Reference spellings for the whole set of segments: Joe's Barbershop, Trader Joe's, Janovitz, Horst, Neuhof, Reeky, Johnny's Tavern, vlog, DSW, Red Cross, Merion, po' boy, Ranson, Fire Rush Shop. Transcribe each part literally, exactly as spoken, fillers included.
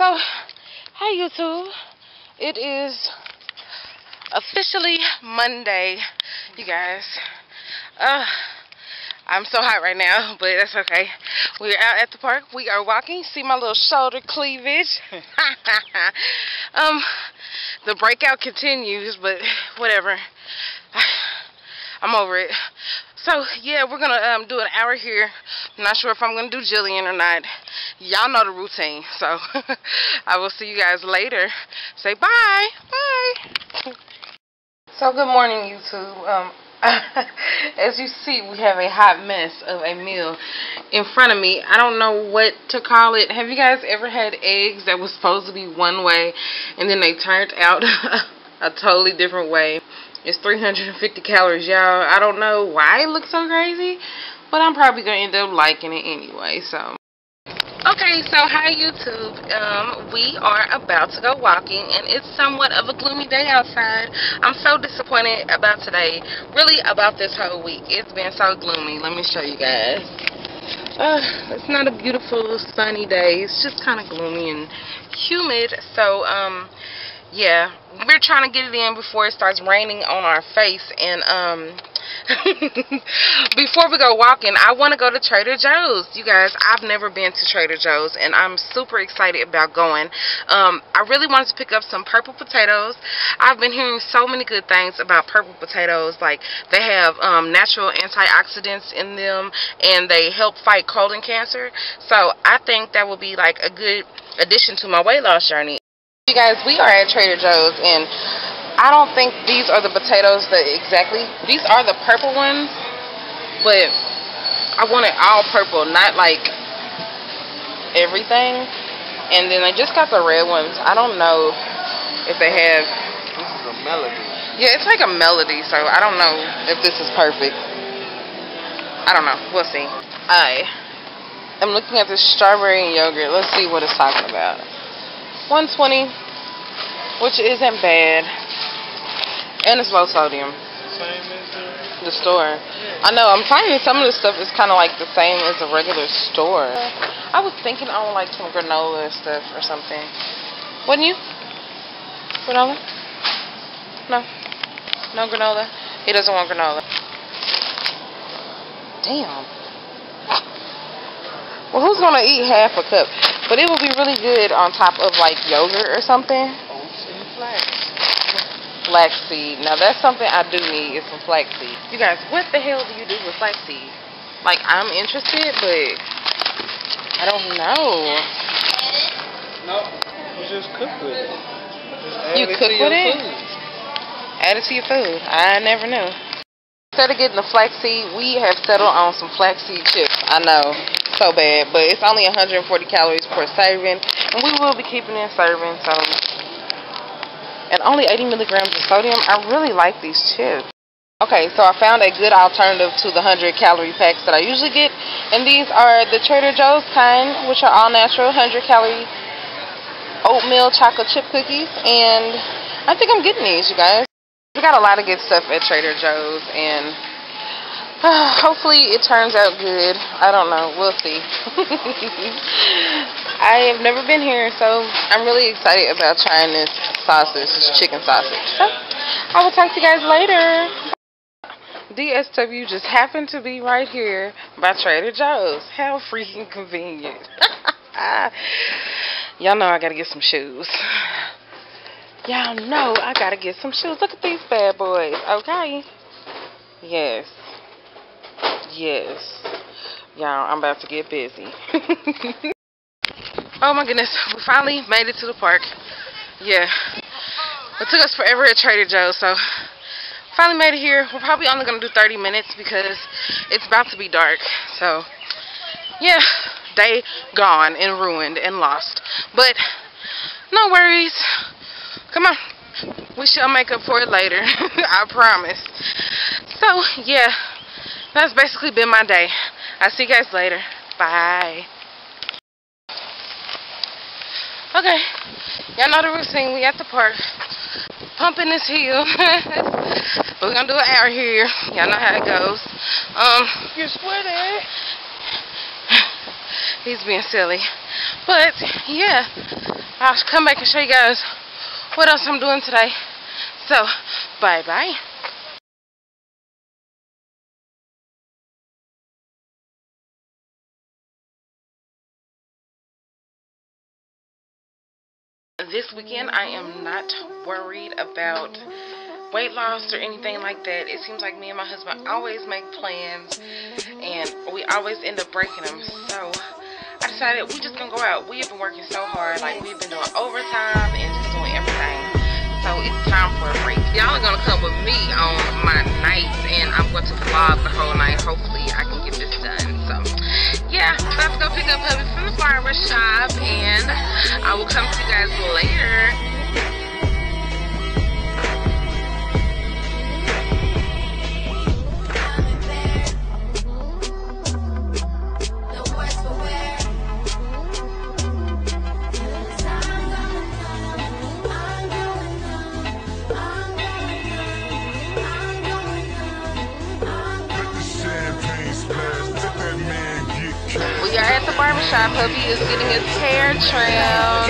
So, hey YouTube, it is officially Monday, you guys. Uh, I'm so hot right now, but that's okay. We're out at the park. We are walking. See my little shoulder cleavage. um, the breakout continues, but whatever. I'm over it. So, yeah, we're going to um, do an hour here. I'm not sure if I'm going to do Jillian or not. Y'all know the routine. So, I will see you guys later. Say bye. Bye. So, good morning, YouTube. Um, as you see, we have a hot mess of a meal in front of me. I don't know what to call it. Have you guys ever had eggs that was supposed to be one way and then they turned out a totally different way? It's three hundred fifty calories, y'all. I don't know why it looks so crazy, but I'm probably going to end up liking it anyway, so. Okay, so hi YouTube. Um, we are about to go walking, and it's somewhat of a gloomy day outside. I'm so disappointed about today, really about this whole week. It's been so gloomy. Let me show you guys. Uh, it's not a beautiful sunny day. It's just kind of gloomy and humid, so, um... yeah, we're trying to get it in before it starts raining on our face. And um, before we go walking, I want to go to Trader Joe's. You guys, I've never been to Trader Joe's, and I'm super excited about going. Um, I really wanted to pick up some purple potatoes. I've been hearing so many good things about purple potatoes. Like, they have um, natural antioxidants in them, and they help fight colon cancer. So I think that will be like a good addition to my weight loss journey. You guys, we are at Trader Joe's, and I don't think these are the potatoes that exactly. These are the purple ones, but I wanted all purple, not like everything. And then they just got the red ones. I don't know if they have. This is a melody. Yeah, it's like a melody, so I don't know if this is perfect. I don't know. We'll see. I am looking at this strawberry and yogurt. Let's see what it's talking about. one twenty, which isn't bad, and it's low sodium. Same as the, the store. Yeah. I know. I'm finding some of the stuff is kind of like the same as a regular store. I was thinking on like some granola stuff or something. Wouldn't you? Granola? No. No granola. He doesn't want granola. Damn. Well, who's gonna eat half a cup? But it will be really good on top of like yogurt or something. Oats and flax. Flaxseed. Now that's something I do need is some flaxseed. You guys, what the hell do you do with flaxseed? Like, I'm interested, but I don't know. No, you just cook with it. Just you cook with it? Food. Add it to your food. I never knew. Instead of getting the flaxseed, we have settled on some flaxseed chips. I know. So bad, but it's only one hundred forty calories per serving, and we will be keeping it serving. So, and only eighty milligrams of sodium. I really like these chips. Okay, so I found a good alternative to the one hundred calorie packs that I usually get, and these are the Trader Joe's kind, which are all natural, one hundred calorie oatmeal chocolate chip cookies, and I think I'm getting these, you guys. We got a lot of good stuff at Trader Joe's, and Uh, hopefully it turns out good. I don't know. We'll see. I have never been here, so I'm really excited about trying this sausage, this chicken sausage. So, I will talk to you guys later. D S W just happened to be right here by Trader Joe's. How freaking convenient. Y'all know I gotta get some shoes. Y'all know I gotta get some shoes. Look at these bad boys. Okay. Yes. Yes, y'all, I'm about to get busy. Oh my goodness, we finally made it to the park. Yeah, it took us forever at Trader Joe's, so finally made it here. We're probably only going to do thirty minutes because it's about to be dark. So, yeah, day gone and ruined and lost. But no worries. Come on. We shall make up for it later. I promise. So, yeah. That's basically been my day. I'll see you guys later. Bye. Okay. Y'all know the routine. We at the park. Pumping this hill. We're going to do an hour here. Y'all know how it goes. Um, You're sweating. He's being silly. But, yeah. I'll come back and show you guys what else I'm doing today. So, bye-bye. This weekend, I am not worried about weight loss or anything like that. It seems like me and my husband always make plans, and we always end up breaking them. So, I decided we're just going to go out. We have been working so hard. Like, we've been doing overtime and just doing everything. So, it's time for a break. Y'all are going to come with me on my nights, and I'm going to vlog the whole night. Hopefully, I can get this done. So, yeah, let's go pick up hubby from the Fire Rush Shop, and I will come to you guys later. Barbershop, hubby is getting his hair trimmed.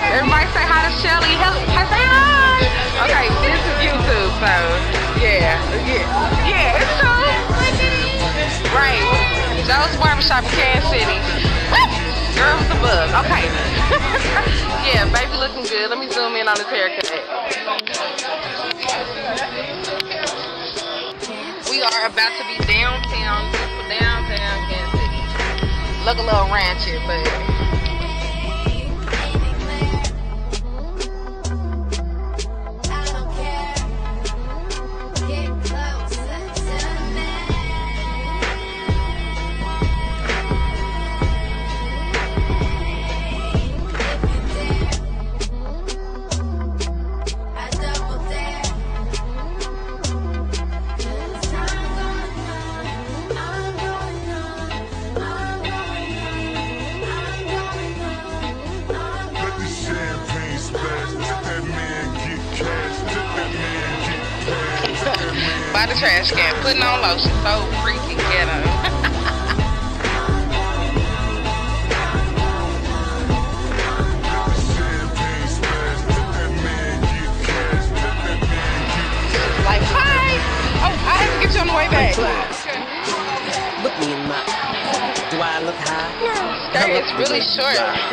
Everybody say hi to Shelly. Hello, say hi. Okay, this is YouTube, so yeah, yeah, yeah, it's true. Right, Joe's Barbershop in Kansas City. Girls the bug. Okay. Yeah, baby looking good. Let me zoom in on his haircut. We are about to be downtown, downtown Kansas. Look a little ranchy, but by the trash can, putting on lotion, so freaking ghetto. Like, hi! Oh, I have to get you on the way back. Look me in my eye. Do I look high? No, skirt is really short. Yeah,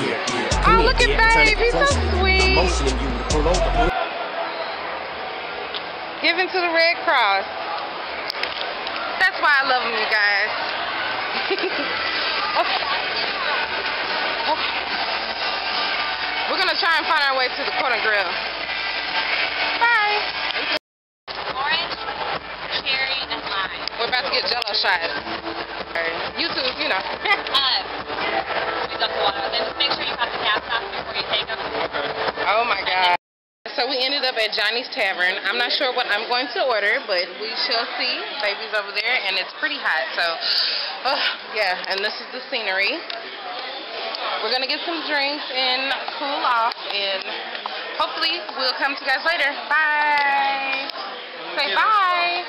yeah, yeah. Oh, look at babe, he's so sweet. Motioning you to pull over. Giving to the Red Cross. That's why I love them, you guys. Okay. Okay. We're going to try and find our way to the corner grill. Bye. Orange, cherry, and lime. We're about to get Jello shots. YouTube, you know. um, we got the water. Then just make sure you have the tabs off before you take them. Okay. Oh, my God. So we ended up at Johnny's Tavern. I'm not sure what I'm going to order, but we shall see. Baby's over there, and it's pretty hot. So, oh, yeah, and this is the scenery. We're going to get some drinks and cool off, and hopefully we'll come to you guys later. Bye. Say bye.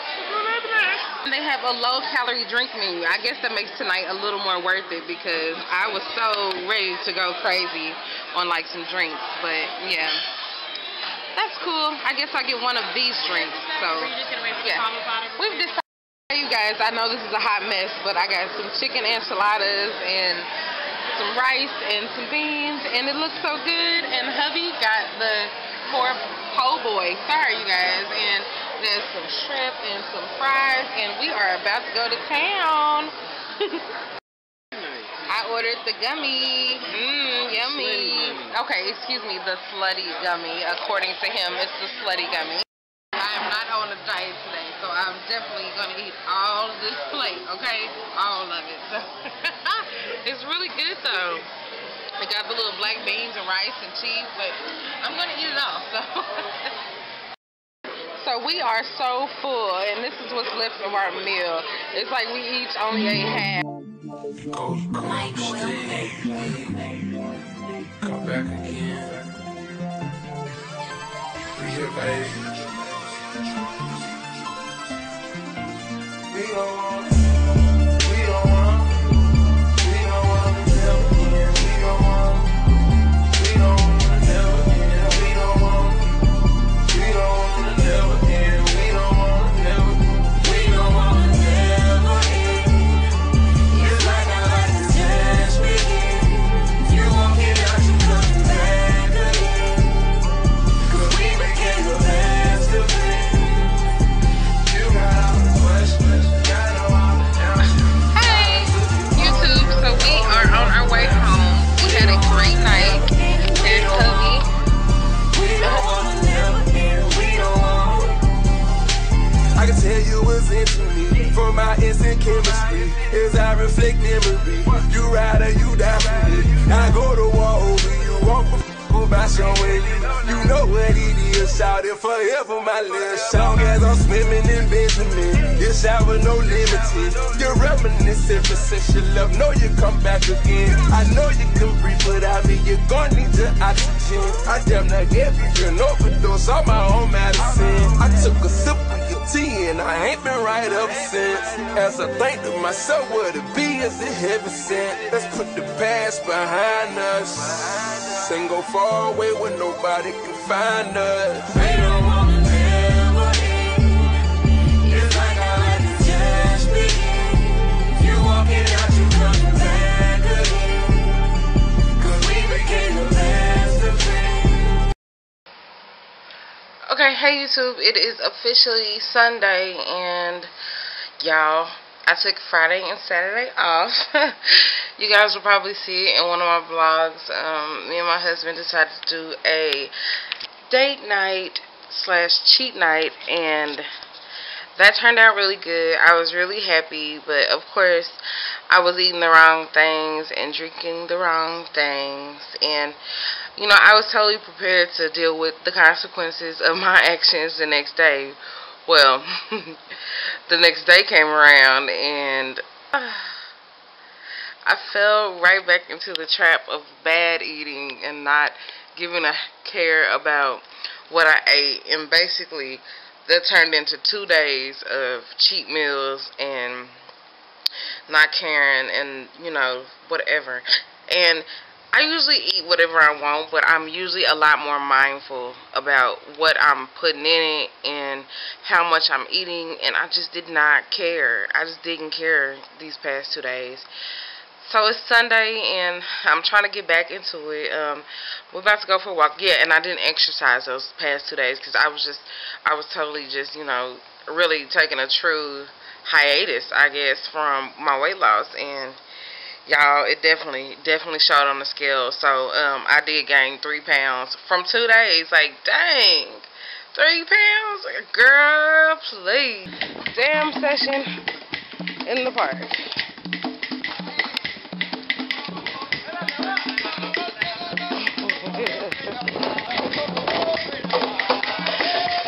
They have a low-calorie drink menu. I guess that makes tonight a little more worth it because I was so ready to go crazy on, like, some drinks. But, yeah. That's cool. I guess I get one of these drinks. So, yeah. We've decided, you guys, I know this is a hot mess, but I got some chicken enchiladas and some rice and some beans, and it looks so good. And hubby got the pork po' boy. Sorry, you guys. And there's some shrimp and some fries, and we are about to go to town. I ordered the gummy. Mmm, yummy. Okay, excuse me, the slutty gummy. According to him, it's the slutty gummy. I am not on a diet today, so I'm definitely going to eat all this plate, okay? All of it. So it's really good, though. I got the little black beans and rice and cheese, but I'm going to eat it all, so. So we are so full, and this is what's left of our meal. It's like we each only ate half. Go, go, stay. Come back again. We here, baby. We don't want, we don't want, we don't want to be again. We don't want, by somewhere you, you know what it is. Out there forever, my little song as I'm swimming in basement. This hour, no limited. You're reminiscent for since you love. Know you come back again. I know you can breathe, but I mean you're gonna need your oxygen. I damn not gave you an overdose on my own medicine. I took a sip of your tea and I ain't been right up since. As I think to myself, what it be is it heaven sent. Let's put the past behind us. And go far away where nobody can find us. They don't want to live with it. It's like I let the chance begin. You walking out, you coming back again. Cause we became the last of it. Okay, hey YouTube, it is officially Sunday and y'all, I took Friday and Saturday off. You guys will probably see it in one of my vlogs. Um, me and my husband decided to do a date night slash cheat night, and that turned out really good. I was really happy, but of course, I was eating the wrong things and drinking the wrong things, and you know, I was totally prepared to deal with the consequences of my actions the next day. Well, the next day came around and uh, I fell right back into the trap of bad eating and not giving a care about what I ate. And basically, that turned into two days of cheat meals and not caring and, you know, whatever. And I usually eat whatever I want, but I'm usually a lot more mindful about what I'm putting in it and how much I'm eating, and I just did not care. I just didn't care these past two days. So it's Sunday, and I'm trying to get back into it. Um, we're about to go for a walk. Yeah, and I didn't exercise those past two days because I was just, I was totally just, you know, really taking a true hiatus, I guess, from my weight loss, and y'all, it definitely, definitely showed on the scale. So, um, I did gain three pounds from two days. Like, dang, three pounds? Girl, please. Damn session in the park.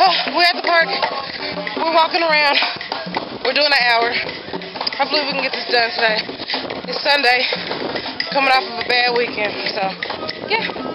Oh, we're at the park. We're walking around. We're doing an hour. Hopefully we can get this done today. It's Sunday, coming off of a bad weekend, so, yeah.